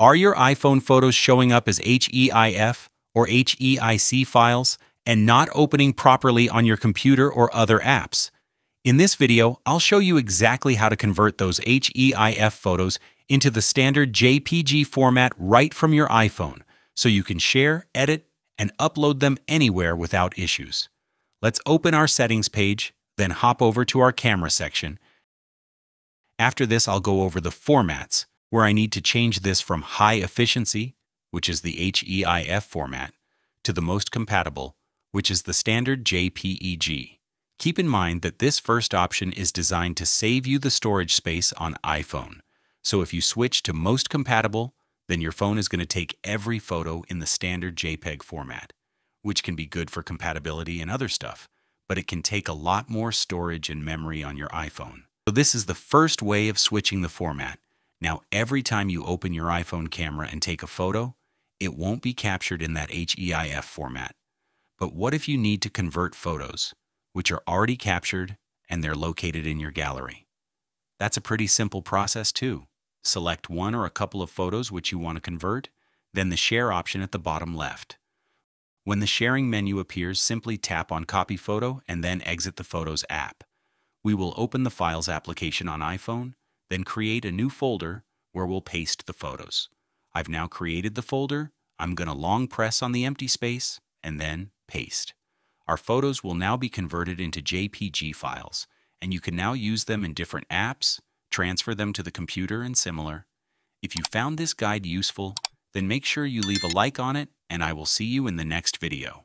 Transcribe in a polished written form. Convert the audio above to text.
Are your iPhone photos showing up as HEIF or HEIC files and not opening properly on your computer or other apps? In this video, I'll show you exactly how to convert those HEIF photos into the standard JPG format right from your iPhone, so you can share, edit, and upload them anywhere without issues. Let's open our settings page, then hop over to our camera section. After this, I'll go over the formats, where I need to change this from high efficiency, which is the HEIF format, to the most compatible, which is the standard JPEG. Keep in mind that this first option is designed to save you the storage space on iPhone. So if you switch to most compatible, then your phone is going to take every photo in the standard JPEG format, which can be good for compatibility and other stuff, but it can take a lot more storage and memory on your iPhone. So this is the first way of switching the format. Now, every time you open your iPhone camera and take a photo, it won't be captured in that HEIF format. But what if you need to convert photos, which are already captured and they're located in your gallery? That's a pretty simple process too. Select one or a couple of photos which you want to convert, then the share option at the bottom left. When the sharing menu appears, simply tap on Copy Photo and then exit the Photos app. We will open the Files application on iPhone, then create a new folder where we'll paste the photos. I've now created the folder. I'm going to long press on the empty space and then paste. Our photos will now be converted into JPG files, and you can now use them in different apps, transfer them to the computer and similar. If you found this guide useful, then make sure you leave a like on it, and I will see you in the next video.